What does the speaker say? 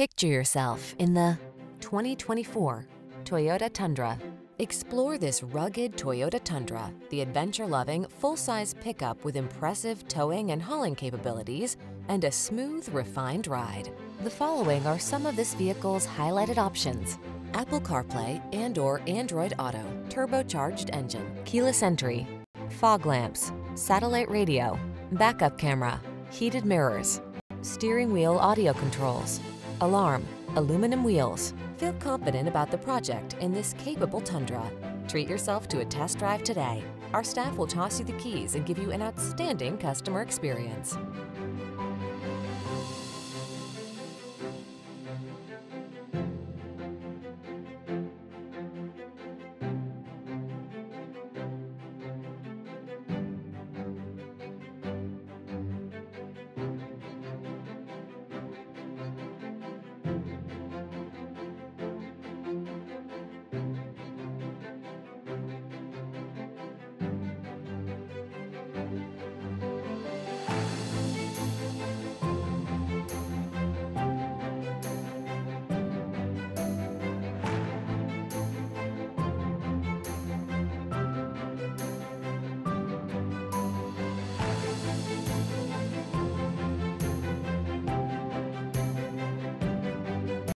Picture yourself in the 2024 Toyota Tundra. Explore this rugged Toyota Tundra, the adventure-loving, full-size pickup with impressive towing and hauling capabilities and a smooth, refined ride. The following are some of this vehicle's highlighted options: Apple CarPlay and/or Android Auto, turbocharged engine, keyless entry, fog lamps, satellite radio, backup camera, heated mirrors, steering wheel audio controls, alarm, aluminum wheels. Feel confident about the project in this capable Tundra. Treat yourself to a test drive today. Our staff will toss you the keys and give you an outstanding customer experience.